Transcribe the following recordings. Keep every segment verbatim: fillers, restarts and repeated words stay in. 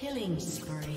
Killing spree.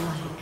godlike.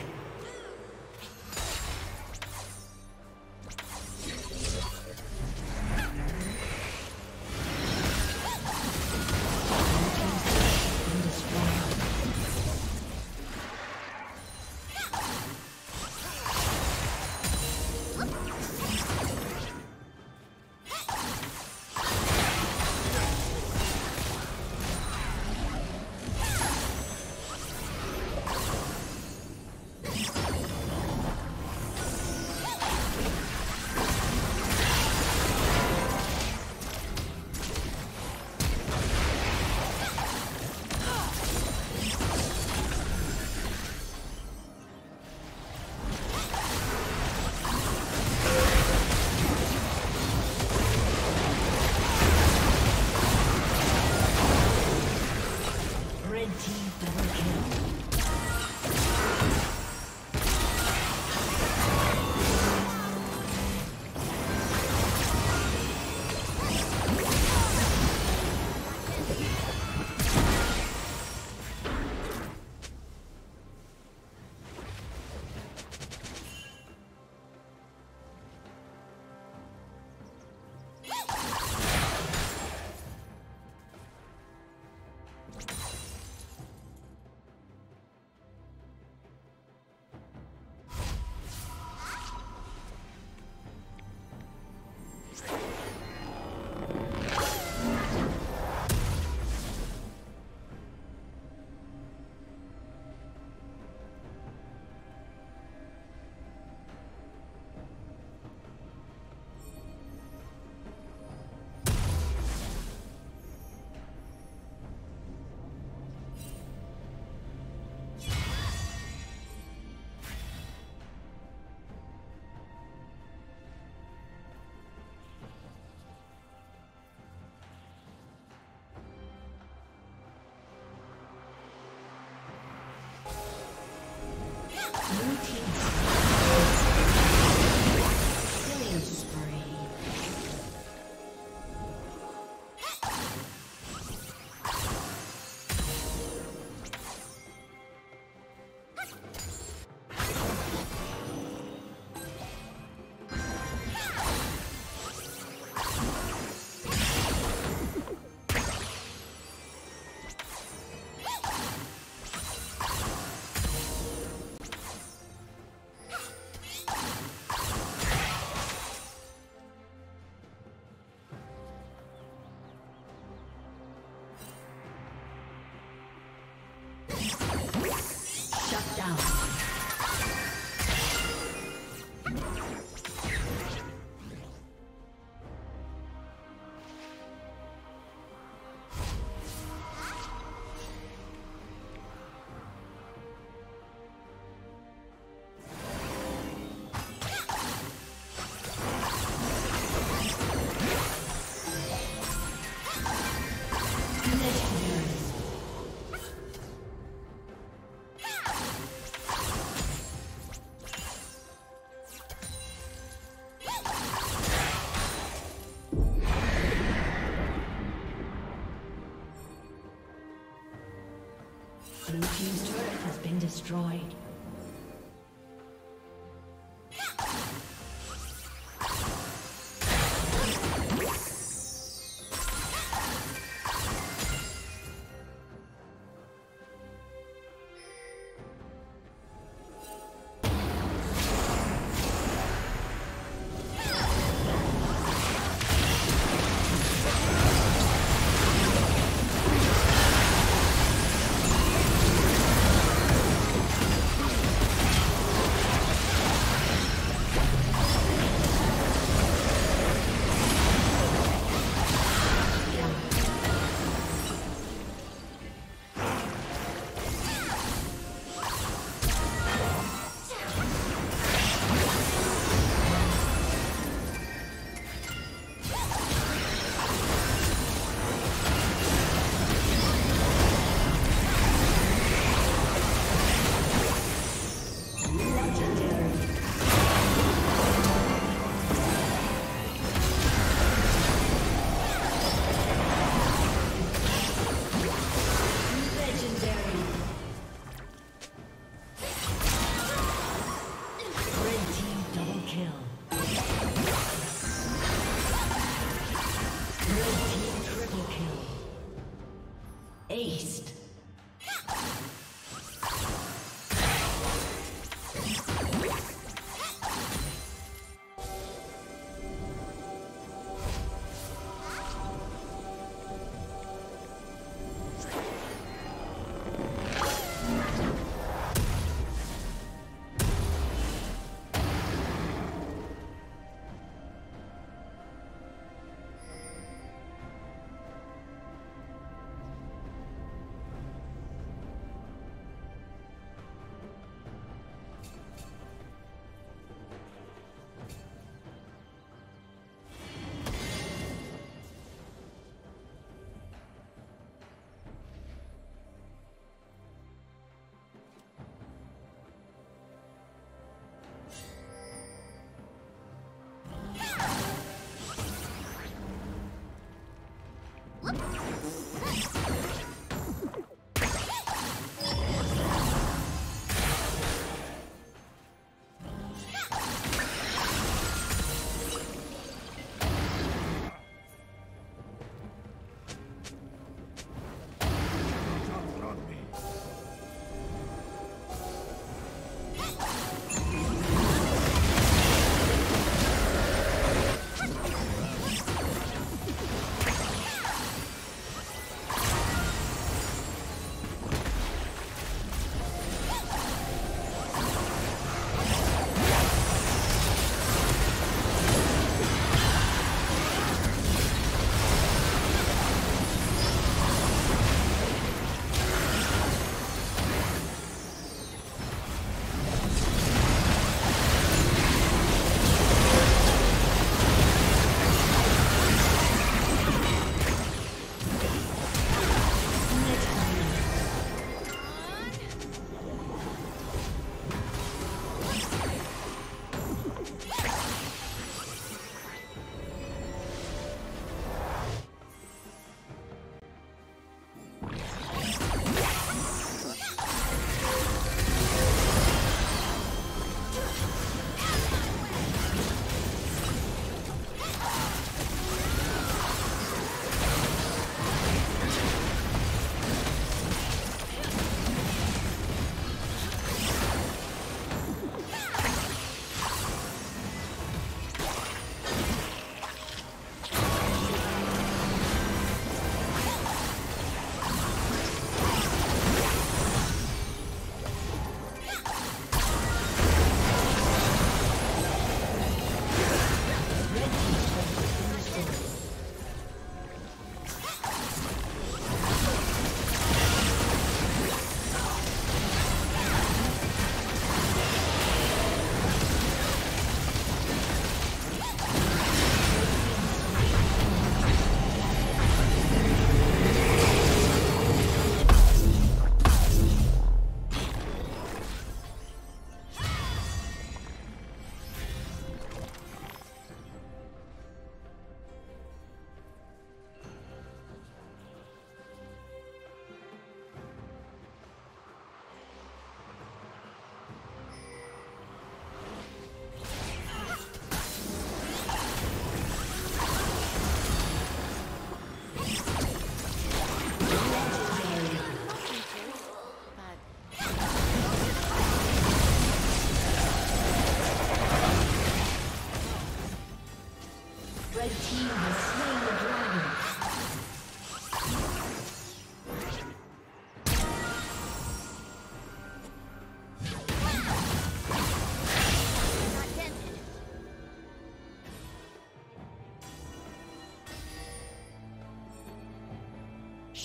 Blue team's turret has been destroyed.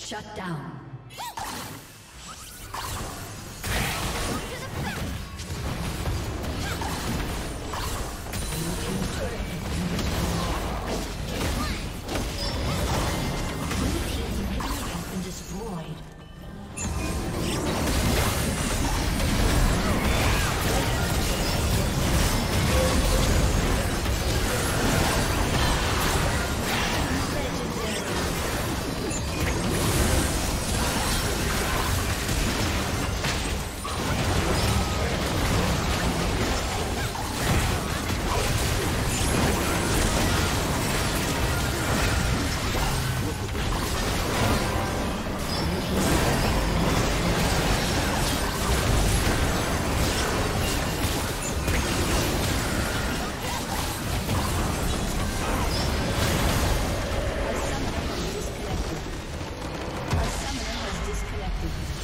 Shut down. Thank you.